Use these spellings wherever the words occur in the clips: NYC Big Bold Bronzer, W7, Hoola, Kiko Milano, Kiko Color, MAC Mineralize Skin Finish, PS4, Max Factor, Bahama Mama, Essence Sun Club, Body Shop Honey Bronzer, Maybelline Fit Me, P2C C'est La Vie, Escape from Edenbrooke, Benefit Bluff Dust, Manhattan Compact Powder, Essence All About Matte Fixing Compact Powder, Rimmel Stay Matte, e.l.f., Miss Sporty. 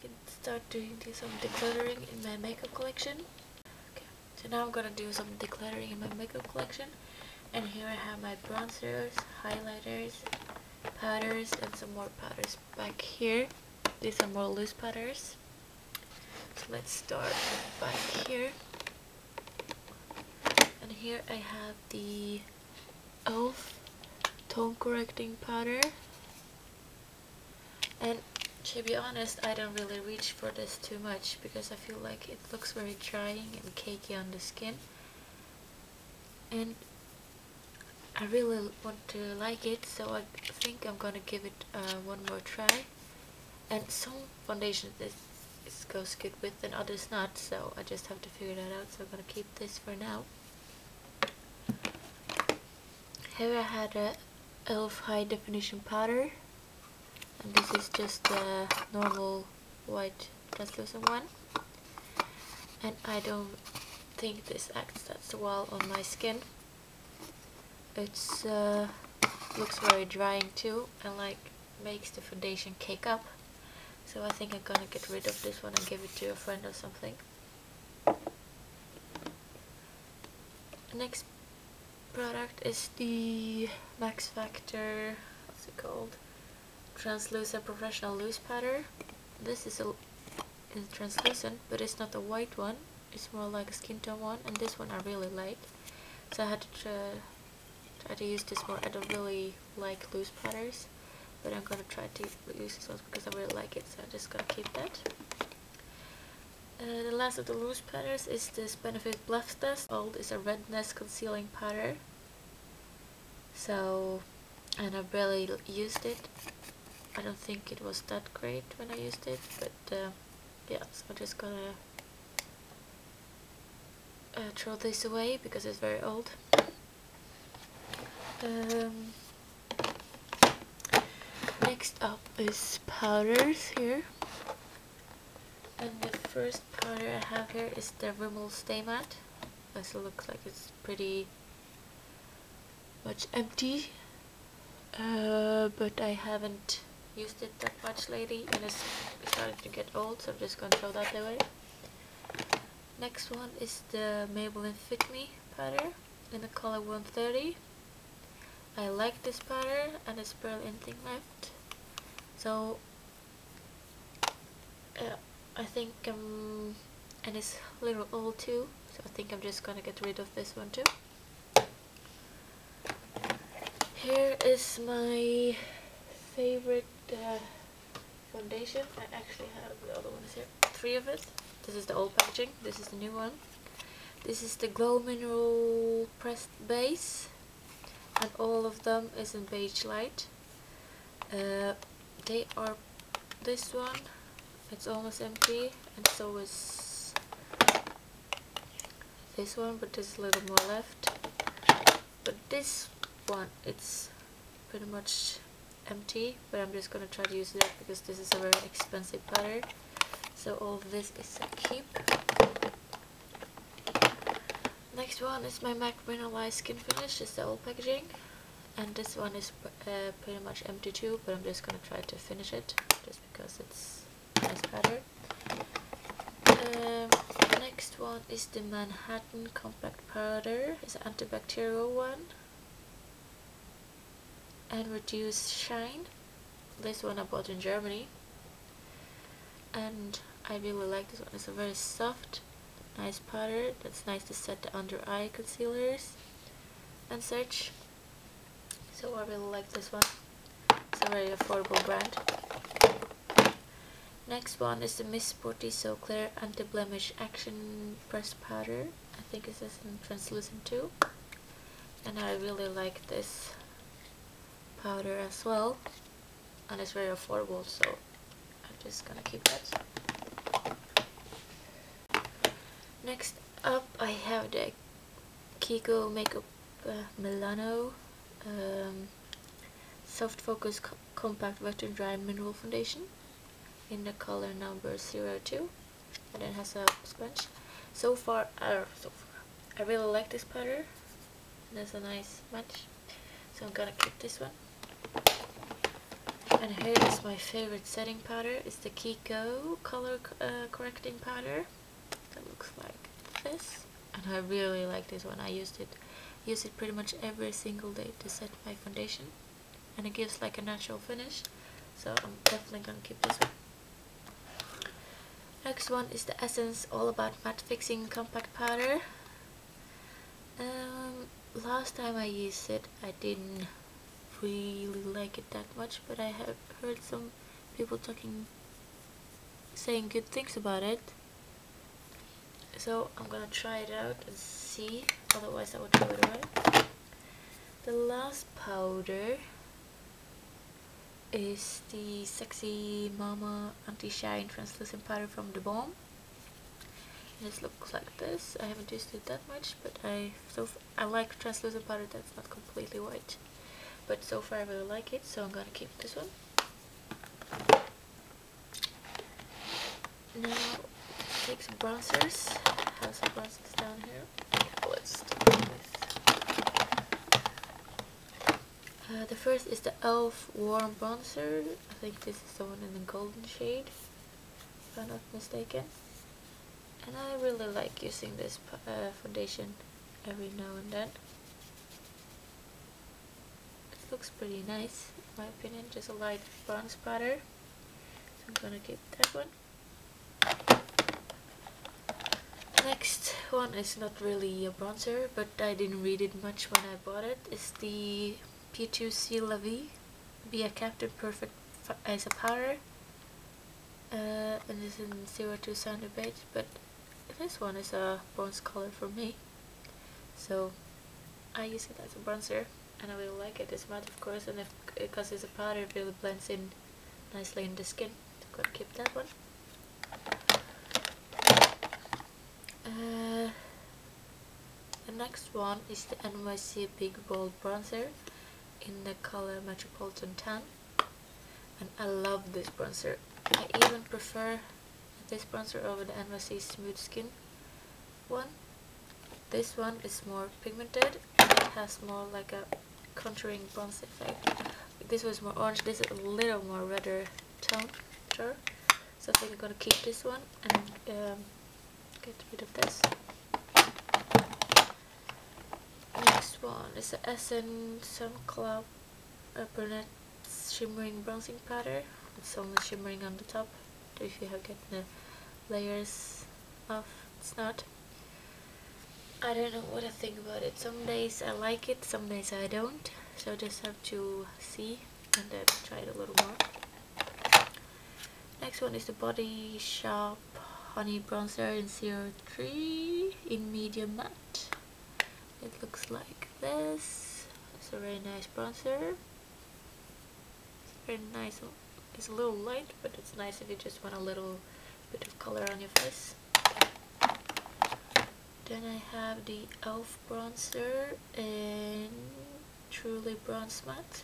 can start doing some decluttering in my makeup collection. Okay, so now I'm gonna do some decluttering in my makeup collection. And here I have my bronzers, highlighters, powders, and some more powders back here. These are more loose powders. So let's start back here. And here I have the e.l.f. Tone Correcting Powder. And to be honest, I don't really reach for this too much because I feel like it looks very drying and cakey on the skin. And I really want to like it, so I think I'm gonna give it one more try. And some foundation this goes good with and others not, so I just have to figure that out, so I'm gonna keep this for now. Here I had a e.l.f. High Definition Powder, and this is just the normal white translucent one. And I don't think this acts that well on my skin. It's looks very drying too, and like makes the foundation cake up, so I think I'm gonna get rid of this one and give it to a friend or something. Next product is the Max Factor, what's it called, Translucent Professional Loose Powder. This is is translucent, but it's not a white one, it's more like a skin tone one, and this one I really like, so I had to try to use this more. I don't really like loose powders, but I'm gonna try to use this one because I really like it, so I'm just gonna keep that. The last of the loose powders is this Benefit Bluff Dust. Old is a redness concealing powder, so, and I barely used it. I don't think it was that great when I used it, but yeah, so I'm just gonna throw this away because it's very old. Next up is powders here, and the first powder I have here is the Rimmel Stay Matte. This looks like it's pretty much empty, but I haven't used it that much lately, and it's starting to get old, so I'm just gonna throw that away. Next one is the Maybelline Fit Me powder in the color 130. I like this powder, and it's barely anything left, so I think and it's a little old too, so I think I'm just gonna get rid of this one too. Here is my favorite foundation. I actually have the other ones here, three of it. This is the old packaging, this is the new one. This is the Glow Mineral Pressed Base. And all of them is in beige light. They are, this one, it's almost empty, and so is this one, but there's a little more left. But this one, it's pretty much empty, but I'm just gonna try to use that because this is a very expensive powder. So all of this is a keep. Next one is my MAC Mineralize Skin Finish, it's the old packaging, and this one is pretty much empty too, but I'm just gonna try to finish it, just because it's nice powder. Next one is the Manhattan Compact Powder, it's an antibacterial one, and reduce shine. This one I bought in Germany, and I really like this one, it's a very soft, nice powder that's nice to set the under eye concealers and such, so I really like this one, it's a very affordable brand. Next one is the Miss Sporty So Clear Anti-Blemish Action Pressed Powder. I think this is in translucent too, and I really like this powder as well, and it's very affordable, so I'm just gonna keep that. Next up I have the Kiko Makeup Milano Soft Focus Compact Wet and Dry Mineral Foundation in the color number 02, and it has a sponge. So far I really like this powder, and that's a nice match, so I'm gonna keep this one. And here is my favorite setting powder. It's the Kiko Color Correcting Powder. That looks like this. And I really like this one. I use it pretty much every single day to set my foundation. And it gives like a natural finish. So I'm definitely gonna keep this one. Next one is the Essence All About Matte Fixing Compact Powder. Last time I used it, I didn't really like it that much, but I have heard some people saying good things about it. So I'm gonna try it out and see, otherwise I would throw it away. The last powder is the Sexy Mama Anti-Shine Translucent Powder from The Balm. This looks like this. I haven't used it that much, but I like translucent powder that's not completely white. But so far I really like it, so I'm gonna keep this one. Now take some bronzers. I have some bronzers down here. Let's start with the first is the Elf Warm Bronzer. I think this is the one in the golden shade, if I'm not mistaken. And I really like using this foundation every now and then. It looks pretty nice, in my opinion. Just a light bronze powder. So I'm gonna keep that one. Next one is not really a bronzer, but I didn't read it much when I bought it. It's the P2C C'est La Vie Be a Captain Perfect as a powder. And this is in 02 Sandy Beige, but this one is a bronze color for me, so I use it as a bronzer, and I really like it. It's matte, of course, and because it's a powder, it really blends in nicely in the skin. So I'm gonna keep that one. The next one is the NYC Big Bold Bronzer in the color Metropolitan Tan, and I love this bronzer. I even prefer this bronzer over the NYC Smooth Skin one. This one is more pigmented and it has more like a contouring bronze effect. This was more orange, this is a little more redder tone, sure. So I think I'm gonna keep this one and get rid of this. Next one is the Essence Sun Club Brunette Shimmering Bronzing Powder. It's only shimmering on the top, if you have gotten the layers off, it's not. I don't know what I think about it. Some days I like it, some days I don't. So I just have to see and then try it a little more. Next one is the Body Shop Honey Bronzer in 03 in medium matte. It looks like this. It's a very nice bronzer. It's very nice. It's a little light, but it's nice if you just want a little bit of color on your face. Then I have the Elf Bronzer in Truly Bronze Matte.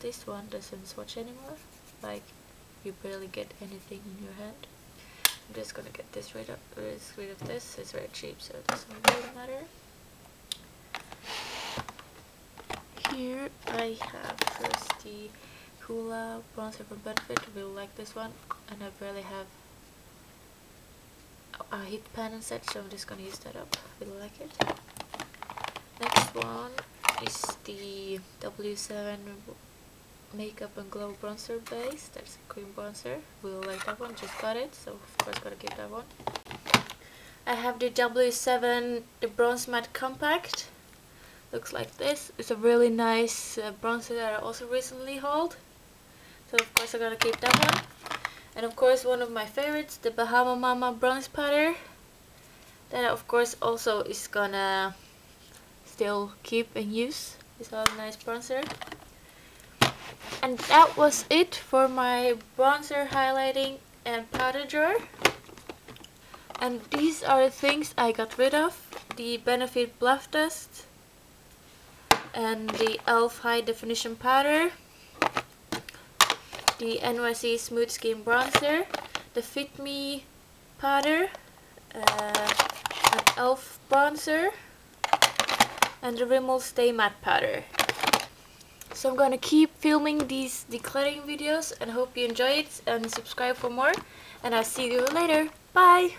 This one doesn't swatch anymore, like you barely get anything in your hand. I'm just gonna get this rid of this. It's very cheap, so it doesn't really matter. Here I have first the Hoola bronzer from Benefit. I really like this one, and I barely have a heat pan and such, so I'm just gonna use that up. I really like it. Next one is the W7 Makeup and Glow Bronzer Base. That's a cream bronzer. Really like that one. Just got it, so of course gotta keep that one. I have the W7 the Bronze Matte Compact. Looks like this. It's a really nice bronzer that I also recently hauled. So of course I'm gonna keep that one. And of course one of my favorites, the Bahama Mama bronze powder. That of course also is gonna still keep and use. It's a nice bronzer. And that was it for my bronzer highlighting and powder drawer. And these are the things I got rid of. The Benefit Bluff Dust. And the Elf High Definition Powder, the NYC Smooth Skin Bronzer, the Fit Me Powder, an Elf Bronzer, and the Rimmel Stay Matte Powder. So I'm gonna keep filming these decluttering videos and hope you enjoy it and subscribe for more. And I'll see you later. Bye!